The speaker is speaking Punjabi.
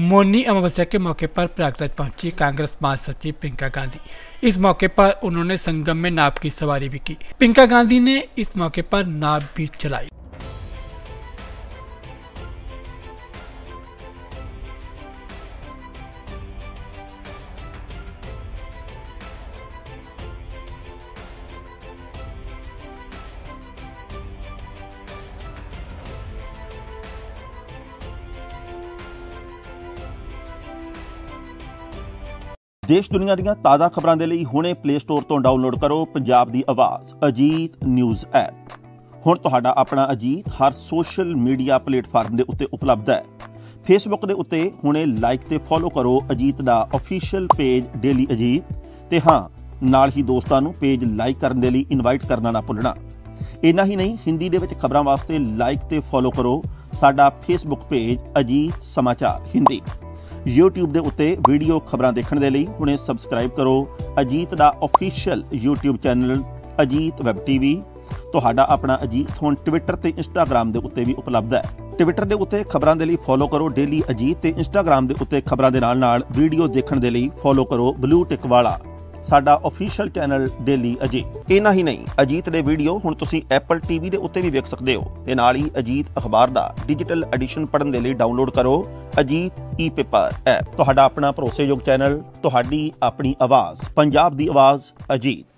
मौनी अमावस्या के मौके पर प्रयागराज पहुंची कांग्रेस महासचिव प्रियंका गांधी। इस मौके पर उन्होंने संगम में नाव की सवारी भी की। प्रियंका गांधी ने इस मौके पर नाव भी चलाई। देश दुनिया ਦੀਆਂ ਤਾਜ਼ਾ ਖਬਰਾਂ ਦੇ ਲਈ ਹੁਣੇ ਪਲੇ ਸਟੋਰ ਤੋਂ ਡਾਊਨਲੋਡ ਕਰੋ ਪੰਜਾਬ ਦੀ ਆਵਾਜ਼ ਅਜੀਤ ਨਿਊਜ਼ ਐਪ। ਹੁਣ ਤੁਹਾਡਾ ਆਪਣਾ ਅਜੀਤ ਹਰ ਸੋਸ਼ਲ ਮੀਡੀਆ ਪਲੇਟਫਾਰਮ ਦੇ ਉੱਤੇ ਉਪਲਬਧ ਹੈ। ਫੇਸਬੁੱਕ ਦੇ ਉੱਤੇ ਹੁਣੇ ਲਾਈਕ ਤੇ ਫੋਲੋ ਕਰੋ ਅਜੀਤ ਦਾ ਅਫੀਸ਼ੀਅਲ ਪੇਜ ਡੇਲੀ ਅਜੀਤ ਤੇ ਹਾਂ ਨਾਲ ਹੀ ਦੋਸਤਾਂ ਨੂੰ ਪੇਜ ਲਾਈਕ ਕਰਨ ਦੇ ਲਈ ਇਨਵਾਈਟ ਕਰਨਾ ਨਾ ਭੁੱਲਣਾ। ਇੰਨਾ ਹੀ ਨਹੀਂ ਹਿੰਦੀ ਦੇ ਵਿੱਚ ਖਬਰਾਂ ਵਾਸਤੇ ਲਾਈਕ ਤੇ ਫੋਲੋ ਕਰੋ ਸਾਡਾ ਫੇਸਬੁੱਕ ਪੇਜ ਅਜੀਤ ਸਮਾਚਾਰ ਹਿੰਦੀ। YouTube ਦੇ ਉੱਤੇ ਵੀਡੀਓ ਖਬਰਾਂ ਦੇਖਣ ਦੇ ਲਈ ਹੁਣੇ ਸਬਸਕ੍ਰਾਈਬ ਕਰੋ ਅਜੀਤ ਦਾ official YouTube channel Ajit web TV. ਤੁਹਾਡਾ ਆਪਣਾ ਅਜੀਤ ਹੁਣ ਟਵਿੱਟਰ ਤੇ ਇੰਸਟਾਗ੍ਰਾਮ ਦੇ ਉੱਤੇ ਵੀ ਉਪਲਬਧ ਹੈ। ਟਵਿੱਟਰ ਦੇ ਉੱਤੇ ਖਬਰਾਂ ਦੇ ਲਈ ਫੋਲੋ ਕਰੋ ਡੇਲੀ ਅਜੀਤ ਤੇ ਇੰਸਟਾਗ੍ਰਾਮ ਦੇ ਉੱਤੇ ਖਬਰਾਂ ਦੇ ਨਾਲ ਵੀਡੀਓ ਦੇਖਣ ਦੇ ਲਈ ਫੋਲੋ ਕਰੋ ਬਲੂ ਟਿਕ ਵਾਲਾ ਸਾਡਾ ਆਫੀਸ਼ੀਅਲ ਚੈਨਲ ਡੇਲੀ ਅਜੀਤ। ਇਹਨਾਂ ਹੀ ਨਹੀਂ ਅਜੀਤ ਦੇ ਵੀਡੀਓ ਹੁਣ ਤੁਸੀਂ ਐਪਲ TV ਦੇ ਉੱਤੇ ਵੀ ਵੇਖ ਸਕਦੇ ਹੋ ਤੇ ਨਾਲ ਹੀ ਅਜੀਤ ਅਖਬਾਰ ਦਾ ਡਿਜੀਟਲ ਐਡੀਸ਼ਨ ਪੜ੍ਹਨ ਦੇ ਲਈ ਡਾਊਨਲੋਡ ਕਰੋ ਅਜੀਤ ई-पेपर ऐप। तो अपना भरोसेयोग चैनल, तो अपनी आवाज़, पंजाब दी आवाज़ अजीत।